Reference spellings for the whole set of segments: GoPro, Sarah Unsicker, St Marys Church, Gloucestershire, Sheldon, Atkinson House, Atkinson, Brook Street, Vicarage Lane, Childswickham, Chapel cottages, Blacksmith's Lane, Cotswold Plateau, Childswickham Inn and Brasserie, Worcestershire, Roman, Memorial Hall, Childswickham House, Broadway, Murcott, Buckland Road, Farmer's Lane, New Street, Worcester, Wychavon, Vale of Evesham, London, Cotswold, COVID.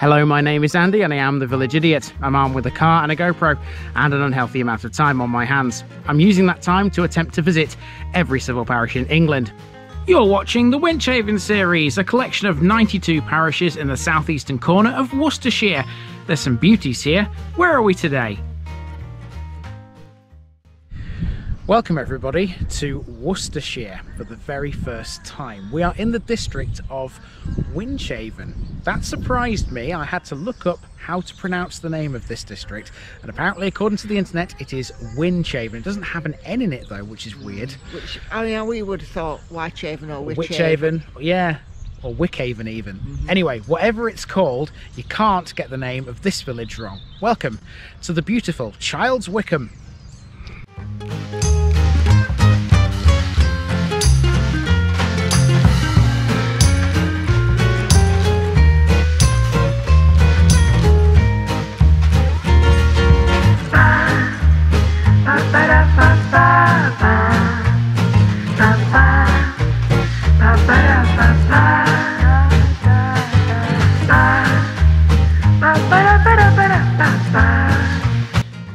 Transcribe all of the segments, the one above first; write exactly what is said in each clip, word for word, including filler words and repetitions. Hello, my name is Andy and I am The Village Idiot. I'm armed with a car and a GoPro and an unhealthy amount of time on my hands. I'm using that time to attempt to visit every civil parish in England. You're watching the Winchhaven series, a collection of ninety-two parishes in the southeastern corner of Worcestershire. There's some beauties here. Where are we today? Welcome everybody to Worcestershire for the very first time. We are in the district of Winchhaven. That surprised me. I had to look up how to pronounce the name of this district, and apparently according to the internet it is Winchhaven. It doesn't have an N in it though, which is weird. Which, I mean, we would have thought Wychavon or Wychavon. Wychavon, yeah. Or Wychavon even. Mm-hmm. Anyway, whatever it's called, you can't get the name of this village wrong. Welcome to the beautiful Childswickham.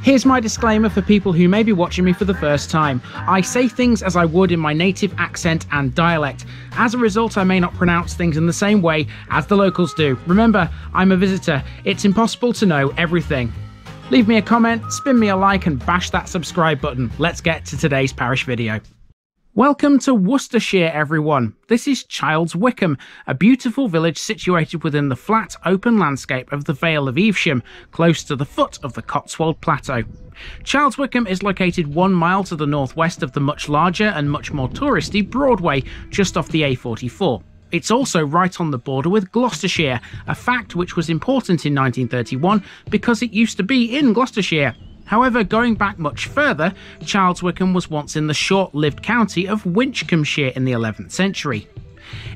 Here's my disclaimer for people who may be watching me for the first time. I say things as I would in my native accent and dialect. As a result, I may not pronounce things in the same way as the locals do. Remember, I'm a visitor. It's impossible to know everything. Leave me a comment, spin me a like and bash that subscribe button. Let's get to today's parish video. Welcome to Worcestershire, everyone. This is Childswickham, a beautiful village situated within the flat, open landscape of the Vale of Evesham, close to the foot of the Cotswold Plateau. Childswickham is located one mile to the northwest of the much larger and much more touristy Broadway, just off the A forty-four. It's also right on the border with Gloucestershire, a fact which was important in nineteen thirty-one because it used to be in Gloucestershire. However, going back much further, Childswickham was once in the short-lived county of Winchcombeshire in the eleventh century.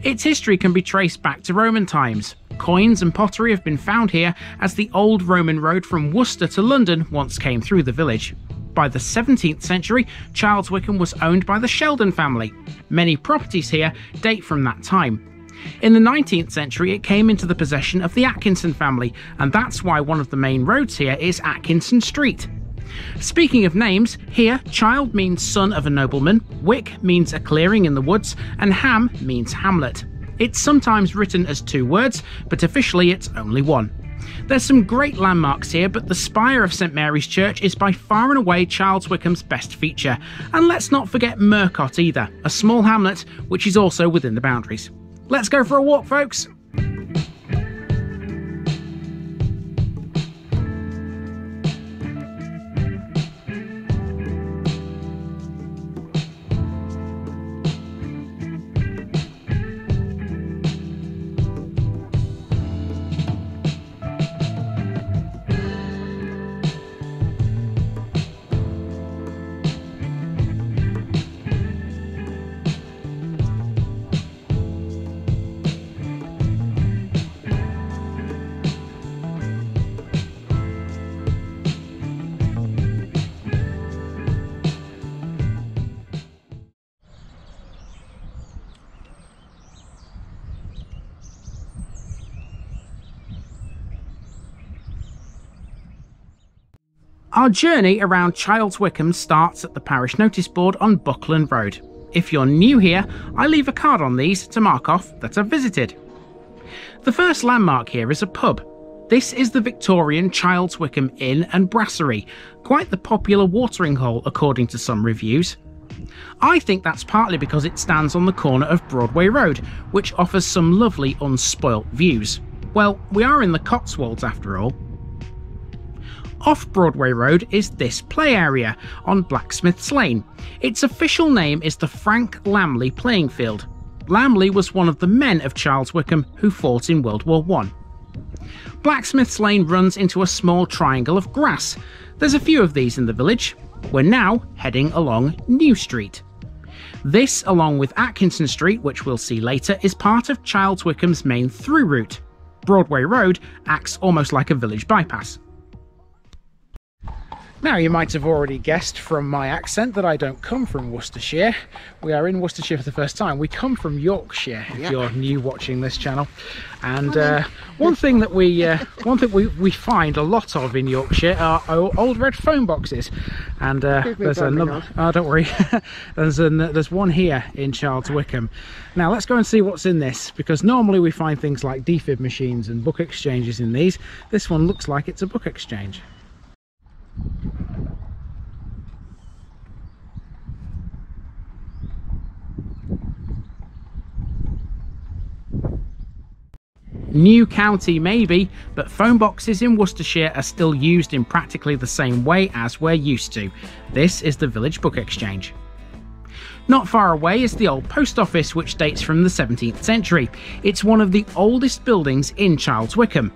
Its history can be traced back to Roman times. Coins and pottery have been found here as the old Roman road from Worcester to London once came through the village. By the seventeenth century, Childswickham was owned by the Sheldon family. Many properties here date from that time. In the nineteenth century, it came into the possession of the Atkinson family, and that's why one of the main roads here is Atkinson Street. Speaking of names, here Child means son of a nobleman, Wick means a clearing in the woods, and Ham means hamlet. It's sometimes written as two words, but officially it's only one. There's some great landmarks here, but the spire of St Mary's Church is by far and away Childswickham's best feature. And let's not forget Murcott either, a small hamlet which is also within the boundaries. Let's go for a walk, folks! Our journey around Childswickham starts at the parish notice board on Buckland Road. If you're new here, I leave a card on these to mark off that I've visited. The first landmark here is a pub. This is the Victorian Childswickham Inn and Brasserie, quite the popular watering hole according to some reviews. I think that's partly because it stands on the corner of Broadway Road, which offers some lovely unspoilt views. Well, we are in the Cotswolds after all. Off Broadway Road is this play area on Blacksmith's Lane. Its official name is the Frank Lamley playing field. Lamley was one of the men of Childswickham who fought in World War One. Blacksmith's Lane runs into a small triangle of grass. There's a few of these in the village. We're now heading along New Street. This, along with Atkinson Street, which we'll see later, is part of Childswickham's main through route. Broadway Road acts almost like a village bypass. Now, you might have already guessed from my accent that I don't come from Worcestershire. We are in Worcestershire for the first time. We come from Yorkshire, if yeah. you're new watching this channel. And uh, one thing that we uh, one thing we, we find a lot of in Yorkshire are old red phone boxes. And uh, there's another. Oh, don't worry. there's an, there's one here in Childswickham. Now let's go and see what's in this, because normally we find things like defib machines and book exchanges in these. This one looks like it's a book exchange. New county maybe, but phone boxes in Worcestershire are still used in practically the same way as we're used to. This is the village book exchange. Not far away is the old post office, which dates from the seventeenth century. It's one of the oldest buildings in Childswickham.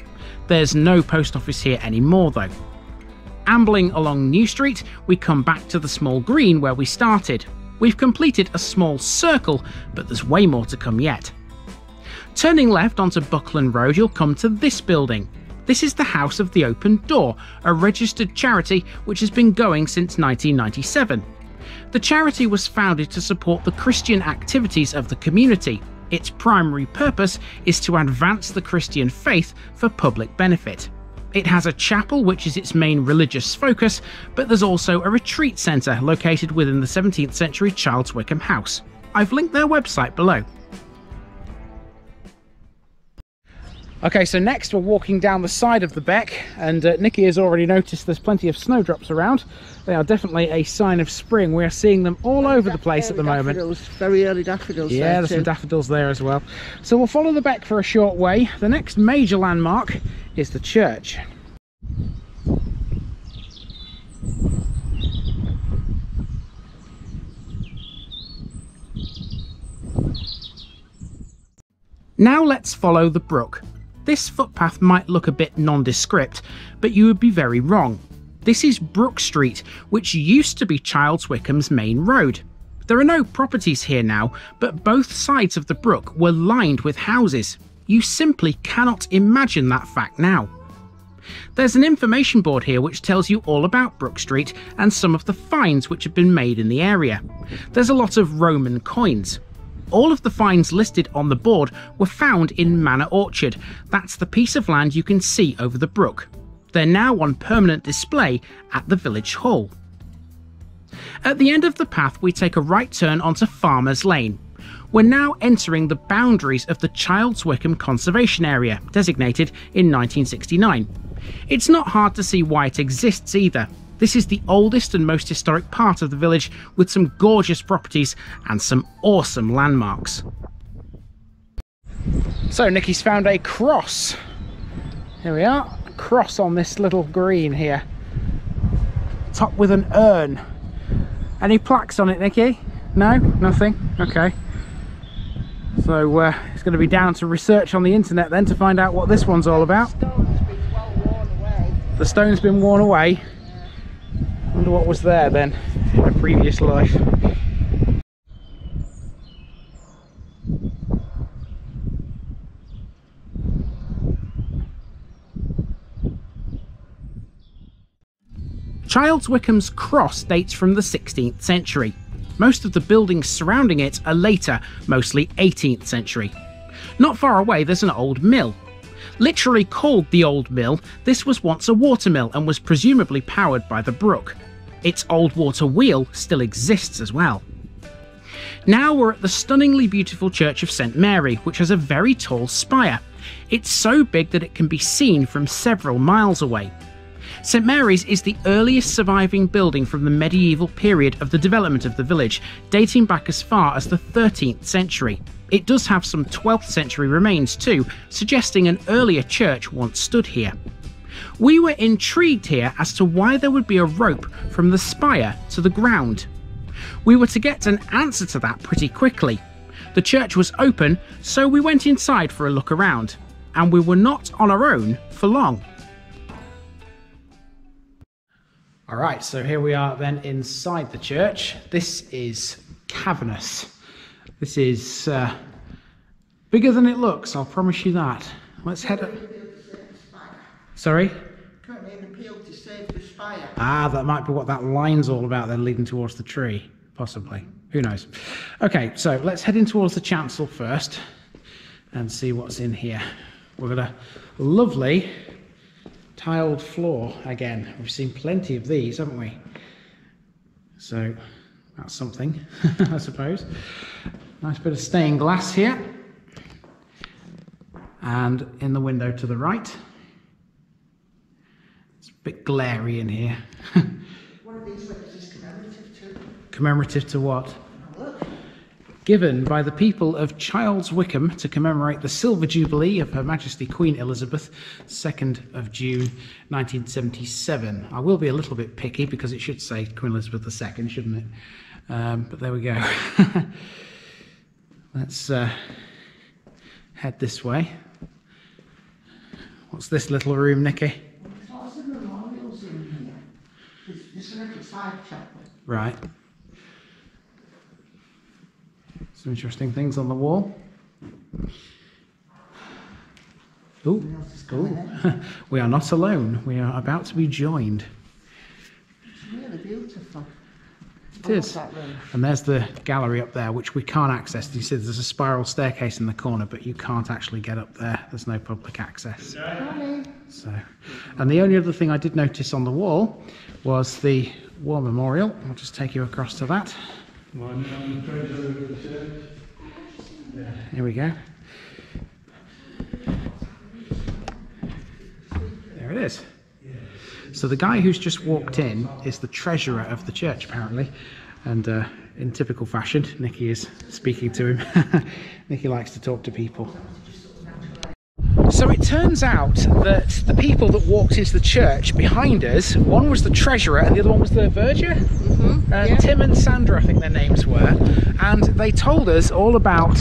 There's no post office here anymore though. Ambling along New Street, we come back to the small green where we started. We've completed a small circle, but there's way more to come yet. Turning left onto Buckland Road, you'll come to this building. This is the House of the Open Door, a registered charity which has been going since nineteen ninety-seven. The charity was founded to support the Christian activities of the community. Its primary purpose is to advance the Christian faith for public benefit. It has a chapel, which is its main religious focus, but there's also a retreat centre located within the seventeenth century Childswickham House. I've linked their website below. Okay, so next we're walking down the side of the beck, and uh, Nikki has already noticed there's plenty of snowdrops around. They are definitely a sign of spring. We are seeing them all over the place at the moment. Very early daffodils. Yeah, there's some daffodils there as well. So we'll follow the beck for a short way. The next major landmark is the church. Now let's follow the brook. This footpath might look a bit nondescript, but you would be very wrong. This is Brook Street, which used to be Childswickham's main road. There are no properties here now, but both sides of the brook were lined with houses. You simply cannot imagine that fact now. There's an information board here which tells you all about Brook Street and some of the finds which have been made in the area. There's a lot of Roman coins. All of the finds listed on the board were found in Manor Orchard. That's the piece of land you can see over the brook. They're now on permanent display at the village hall. At the end of the path, we take a right turn onto Farmer's Lane. We're now entering the boundaries of the Childswickham Conservation Area, designated in nineteen sixty-nine. It's not hard to see why it exists either. This is the oldest and most historic part of the village, with some gorgeous properties and some awesome landmarks. So Nikki's found a cross. Here we are. Cross on this little green here, topped with an urn. Any plaques on it, Nikki? No? Nothing? Okay. So uh, it's going to be down to research on the internet then to find out what this one's all about. The stone's been well worn away. The stone's been worn away. I wonder what was there then in a previous life. Childswickham's cross dates from the sixteenth century. Most of the buildings surrounding it are later, mostly eighteenth century. Not far away there's an old mill. Literally called the Old Mill, this was once a watermill and was presumably powered by the brook. Its old water wheel still exists as well. Now we're at the stunningly beautiful Church of St Mary, which has a very tall spire. It's so big that it can be seen from several miles away. St Mary's is the earliest surviving building from the medieval period of the development of the village, dating back as far as the thirteenth century. It does have some twelfth century remains too, suggesting an earlier church once stood here. We were intrigued here as to why there would be a rope from the spire to the ground. We were to get an answer to that pretty quickly. The church was open, so we went inside for a look around, and we were not on our own for long. All right, so here we are then inside the church. This is cavernous. This is uh, bigger than it looks, I'll promise you that. Let's head up. Sorry? Can't even appeal to save the fire. Ah, that might be what that line's all about then, leading towards the tree, possibly. Who knows? Okay, so let's head in towards the chancel first and see what's in here. We've got a lovely tiled floor again. We've seen plenty of these, haven't we? So that's something, I suppose. Nice bit of stained glass here. And in the window to the right. It's a bit glary in here. One of these windows is commemorative to... Commemorative to what? Look. Given by the people of Childswickham to commemorate the Silver Jubilee of Her Majesty Queen Elizabeth, second of June nineteen seventy-seven. I will be a little bit picky because it should say Queen Elizabeth the second, shouldn't it? Um, but there we go. Let's uh, head this way. What's this little room, Nikki? There's lots of memorials in here. There's a little side chapel. Right. Some interesting things on the wall. Ooh, cool. We are not alone. We are about to be joined. It's really beautiful. It is. And there's the gallery up there, which we can't access. You see, there's a spiral staircase in the corner, but you can't actually get up there. There's no public access. So, and the only other thing I did notice on the wall was the war memorial. I'll just take you across to that. Here we go. There it is. So the guy who's just walked in is the treasurer of the church, apparently, and uh, in typical fashion, Nikki is speaking to him. Nikki likes to talk to people. So it turns out that the people that walked into the church behind us, one was the treasurer and the other one was the verger. Mm-hmm. uh, yeah. Tim and Sandra, I think their names were, and they told us all about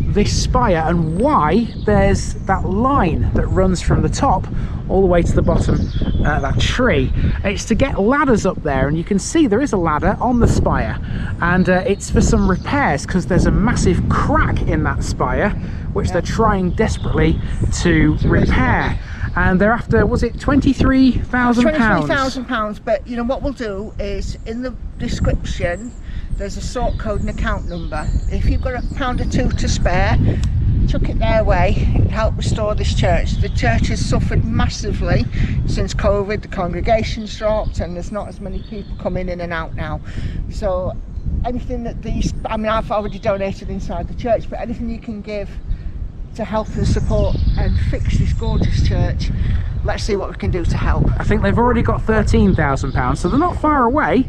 this spire and why there's that line that runs from the top all the way to the bottom, uh, that tree. It's to get ladders up there, and you can see there is a ladder on the spire, and uh, it's for some repairs because there's a massive crack in that spire which yeah. they're trying desperately to repair, and they're after, was it twenty-three thousand pounds? twenty-three thousand pounds, but you know what we'll do is in the description there's a sort code and account number. If you've got a pound or two to spare, chuck it their way and help restore this church. The church has suffered massively since COVID. The congregation's dropped and there's not as many people coming in and out now. So anything that these, I mean, I've already donated inside the church, but anything you can give to help and support and fix this gorgeous church, let's see what we can do to help. I think they've already got thirteen thousand pounds, so they're not far away.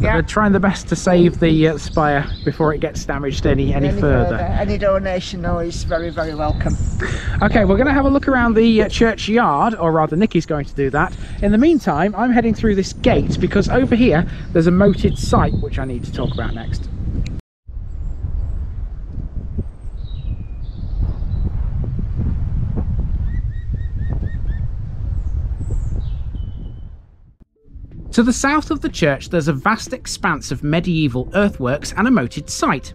Yeah. They're trying their best to save the uh, spire before it gets damaged any any, any further. further. Any donation though is very, very welcome. Okay, we're going to have a look around the uh, churchyard, or rather Nikki's going to do that. In the meantime, I'm heading through this gate because over here there's a moated site which I need to talk about next. To the south of the church there's a vast expanse of medieval earthworks and a moated site.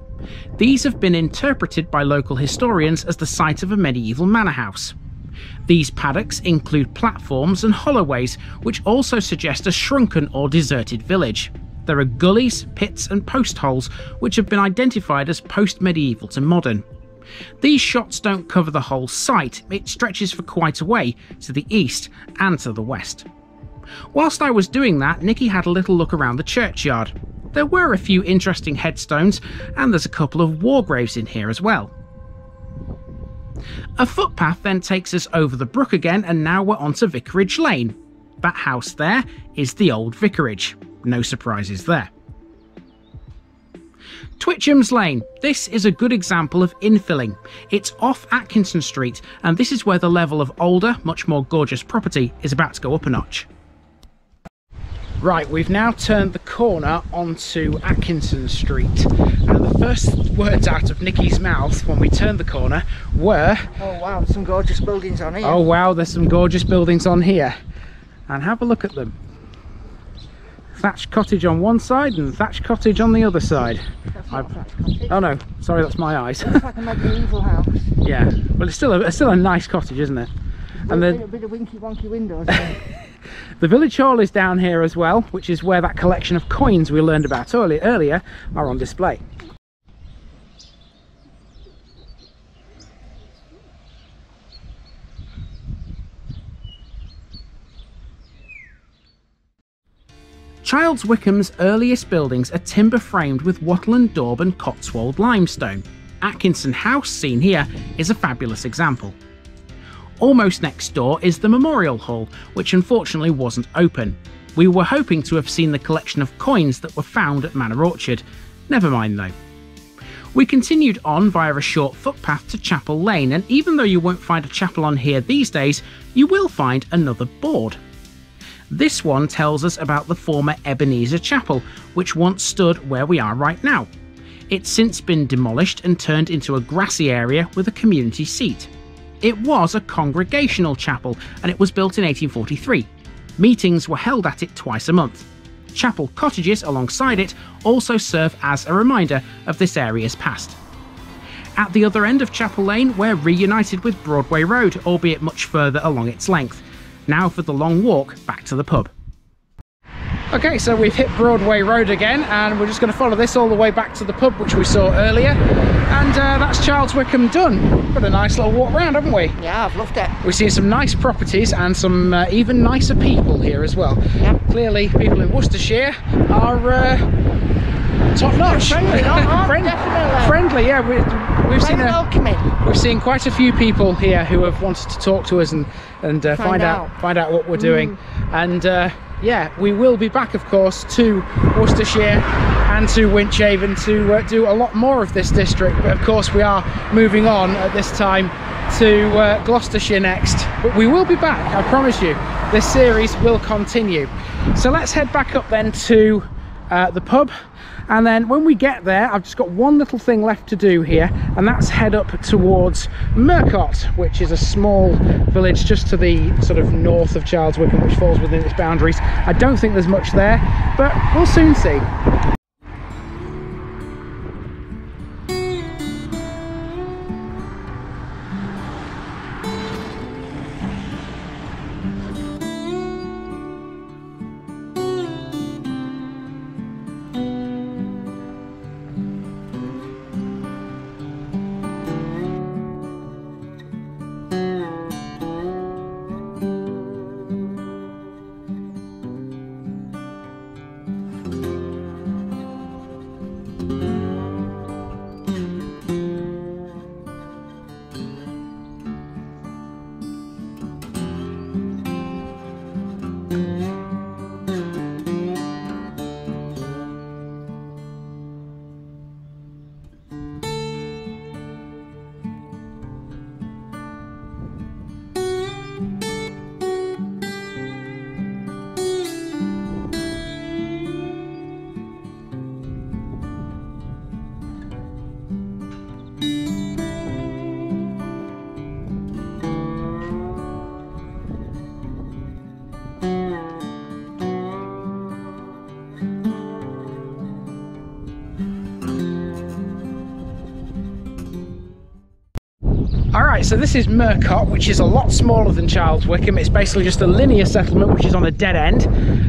These have been interpreted by local historians as the site of a medieval manor house. These paddocks include platforms and holloways, which also suggest a shrunken or deserted village. There are gullies, pits and post holes which have been identified as post-medieval to modern. These shots don't cover the whole site, it stretches for quite a way to the east and to the west. Whilst I was doing that, Nikki had a little look around the churchyard. There were a few interesting headstones, and there's a couple of war graves in here as well. A footpath then takes us over the brook again, and now we're onto Vicarage Lane. That house there is the old vicarage. No surprises there. Twitcham's Lane. This is a good example of infilling. It's off Atkinson Street, and this is where the level of older, much more gorgeous property is about to go up a notch. Right, we've now turned the corner onto Atkinson Street, and the first words out of Nikki's mouth when we turned the corner were... Oh wow, some gorgeous buildings on here. Oh wow, there's some gorgeous buildings on here. And have a look at them. Thatched cottage on one side and thatched cottage on the other side. That's not a thatched cottage. Oh no, sorry, that's my eyes. It's like a medieval house. Yeah, well it's still a, it's still a nice cottage, isn't it? and the, a bit of winky wonky windows. The village hall is down here as well, which is where that collection of coins we learned about earlier, earlier are on display. Childswickham's earliest buildings are timber framed with wattle and daub and Cotswold limestone. Atkinson House, seen here, is a fabulous example. Almost next door is the Memorial Hall, which unfortunately wasn't open. We were hoping to have seen the collection of coins that were found at Manor Orchard. Never mind though. We continued on via a short footpath to Chapel Lane, and even though you won't find a chapel on here these days, you will find another board. This one tells us about the former Ebenezer Chapel, which once stood where we are right now. It's since been demolished and turned into a grassy area with a community seat. It was a congregational chapel and it was built in eighteen forty-three. Meetings were held at it twice a month. Chapel cottages alongside it also serve as a reminder of this area's past. At the other end of Chapel Lane, we're reunited with Broadway Road, albeit much further along its length. Now for the long walk back to the pub. Okay, so we've hit Broadway Road again, and we're just going to follow this all the way back to the pub, which we saw earlier. And uh, that's Childswickham done. Got a nice little walk round, haven't we? Yeah, I've loved it. We've seen some nice properties and some uh, even nicer people here as well. Yep. Clearly, people in Worcestershire are uh, top notch. They're friendly, aren't Friend definitely. Friendly, yeah. We're, we've Very seen a, We've seen quite a few people here who have wanted to talk to us and and uh, find, find out. out find out what we're doing. Mm. And. Uh, Yeah, we will be back, of course, to Worcestershire and to Wychavon to uh, do a lot more of this district. But of course, we are moving on at this time to uh, Gloucestershire next. But we will be back, I promise you. This series will continue. So let's head back up then to uh, the pub. And then when we get there, I've just got one little thing left to do here, and that's head up towards Murcott, which is a small village just to the sort of north of Childswickham, which falls within its boundaries. I don't think there's much there, but we'll soon see. So this is Murcott, which is a lot smaller than Childswickham. It's basically just a linear settlement which is on a dead end.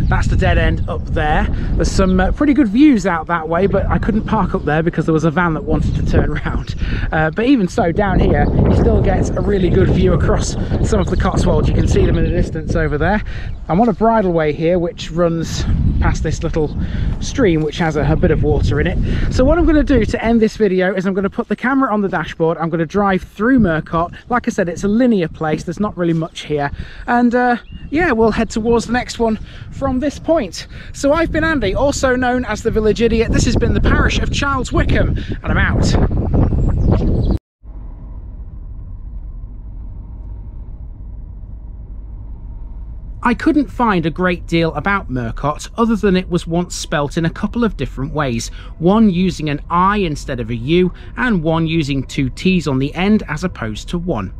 That's the dead end up there. There's some uh, pretty good views out that way, but I couldn't park up there because there was a van that wanted to turn round. Uh, but even so, down here you still get a really good view across some of the Cotswolds. You can see them in the distance over there. I'm on a bridleway here which runs past this little stream which has a, a bit of water in it. So what I'm going to do to end this video is I'm going to put the camera on the dashboard. I'm going to drive through Murcott. Like I said, it's a linear place, there's not really much here, and uh, yeah, we'll head towards the next one from this point. So I've been Andy, also known as the Village Idiot. This has been the parish of Childswickham, and I'm out. I couldn't find a great deal about Murcott other than it was once spelt in a couple of different ways, one using an I instead of a U and one using two T's on the end as opposed to one.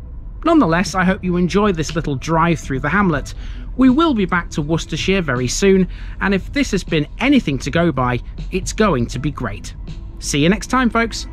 Nonetheless, I hope you enjoy this little drive through the hamlet. We will be back to Worcestershire very soon, and if this has been anything to go by, it's going to be great. See you next time, folks.